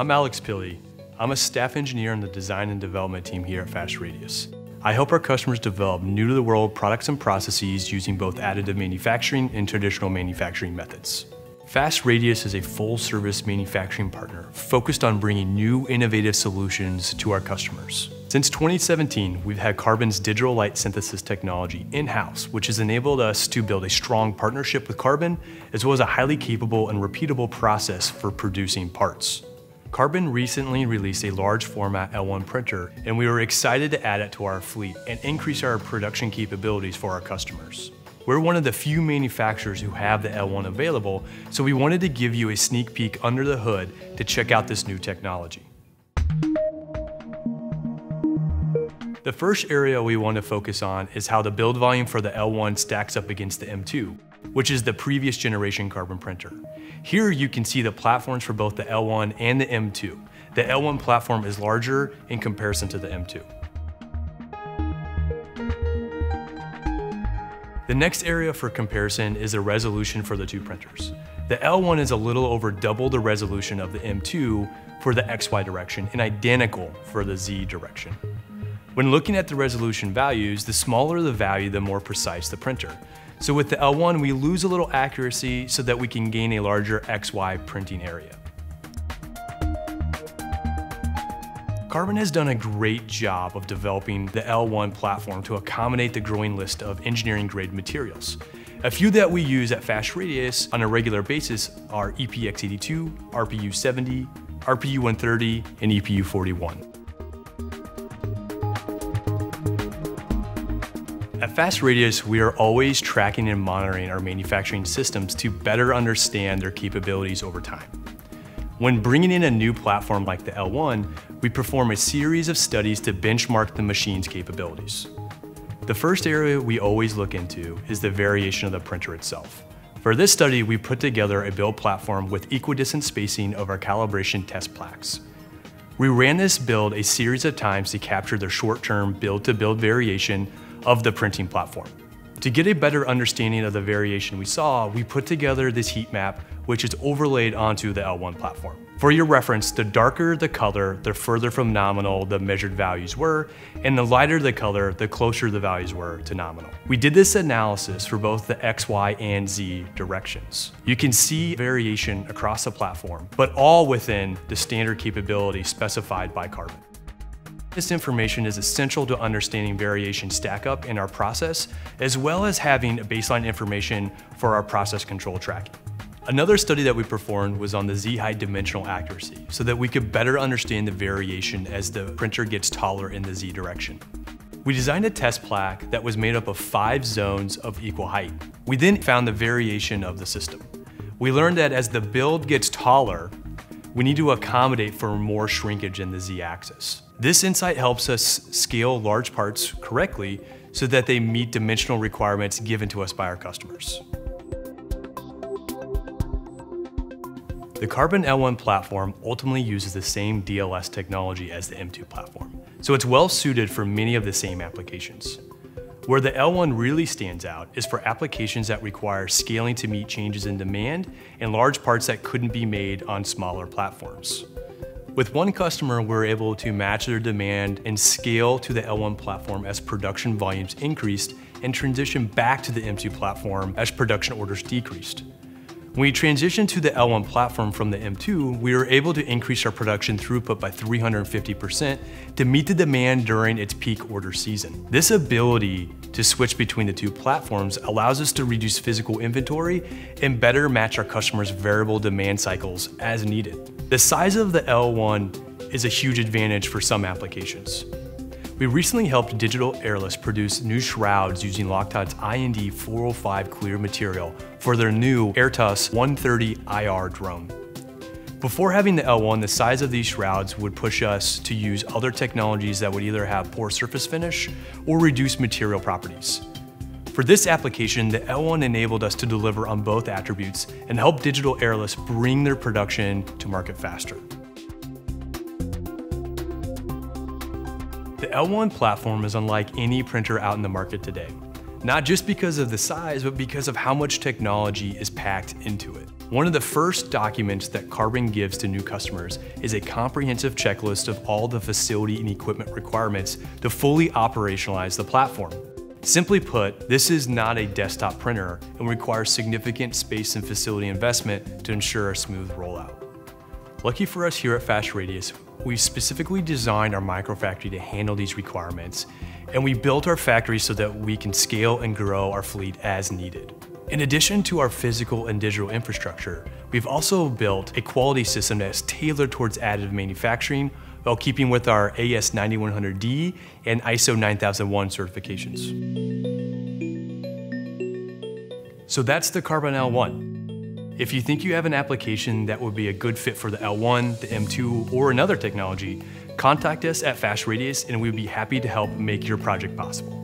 I'm Alex Pili. I'm a staff engineer on the design and development team here at Fast Radius. I help our customers develop new-to-the-world products and processes using both additive manufacturing and traditional manufacturing methods. Fast Radius is a full-service manufacturing partner focused on bringing new, innovative solutions to our customers. Since 2017, we've had Carbon's digital light synthesis technology in-house, which has enabled us to build a strong partnership with Carbon, as well as a highly capable and repeatable process for producing parts. Carbon recently released a large format L1 printer, and we were excited to add it to our fleet and increase our production capabilities for our customers. We're one of the few manufacturers who have the L1 available, so we wanted to give you a sneak peek under the hood to check out this new technology. The first area we want to focus on is how the build volume for the L1 stacks up against the M2, which is the previous generation Carbon printer. Here you can see the platforms for both the L1 and the M2. The L1 platform is larger in comparison to the M2. The next area for comparison is the resolution for the two printers. The L1 is a little over double the resolution of the M2 for the XY direction and identical for the Z direction. When looking at the resolution values, the smaller the value, the more precise the printer. So with the L1, we lose a little accuracy so that we can gain a larger XY printing area. Carbon has done a great job of developing the L1 platform to accommodate the growing list of engineering grade materials. A few that we use at Fast Radius on a regular basis are EPX82, RPU70, RPU130, and EPU41. At Fast Radius, we are always tracking and monitoring our manufacturing systems to better understand their capabilities over time. When bringing in a new platform like the L1, we perform a series of studies to benchmark the machine's capabilities. The first area we always look into is the variation of the printer itself. For this study, we put together a build platform with equidistant spacing of our calibration test plaques. We ran this build a series of times to capture the short-term build-to-build variation of the printing platform. To get a better understanding of the variation we saw, we put together this heat map, which is overlaid onto the L1 platform. For your reference, the darker the color, the further from nominal the measured values were, and the lighter the color, the closer the values were to nominal. We did this analysis for both the X, Y, and Z directions. You can see variation across the platform, but all within the standard capability specified by Carbon. This information is essential to understanding variation stack-up in our process, as well as having baseline information for our process control tracking. Another study that we performed was on the Z-height dimensional accuracy, so that we could better understand the variation as the printer gets taller in the Z direction. We designed a test plaque that was made up of 5 zones of equal height. We then found the variation of the system. We learned that as the build gets taller, we need to accommodate for more shrinkage in the Z-axis. This insight helps us scale large parts correctly so that they meet dimensional requirements given to us by our customers. The Carbon L1 platform ultimately uses the same DLS technology as the M2 platform, so it's well suited for many of the same applications. Where the L1 really stands out is for applications that require scaling to meet changes in demand and large parts that couldn't be made on smaller platforms. With one customer, we're able to match their demand and scale to the L1 platform as production volumes increased and transition back to the M2 platform as production orders decreased. When we transitioned to the L1 platform from the M2, we were able to increase our production throughput by 350% to meet the demand during its peak order season. This ability to switch between the two platforms allows us to reduce physical inventory and better match our customers' variable demand cycles as needed. The size of the L1 is a huge advantage for some applications. We recently helped Digital Airless produce new shrouds using Loctite's IND-405 clear material for their new Airtas 130 IR drone. Before having the L1, the size of these shrouds would push us to use other technologies that would either have poor surface finish or reduce material properties. For this application, the L1 enabled us to deliver on both attributes and help Digital Airless bring their production to market faster. The L1 platform is unlike any printer out in the market today, not just because of the size, but because of how much technology is packed into it. One of the first documents that Carbon gives to new customers is a comprehensive checklist of all the facility and equipment requirements to fully operationalize the platform. Simply put, this is not a desktop printer and requires significant space and facility investment to ensure a smooth rollout. Lucky for us here at Fast Radius, we've specifically designed our microfactory to handle these requirements, and we built our factory so that we can scale and grow our fleet as needed. In addition to our physical and digital infrastructure, we've also built a quality system that's tailored towards additive manufacturing while keeping with our AS9100D and ISO 9001 certifications. So that's the Carbon L1. If you think you have an application that would be a good fit for the L1, the M2, or another technology, contact us at Fast Radius and we'd be happy to help make your project possible.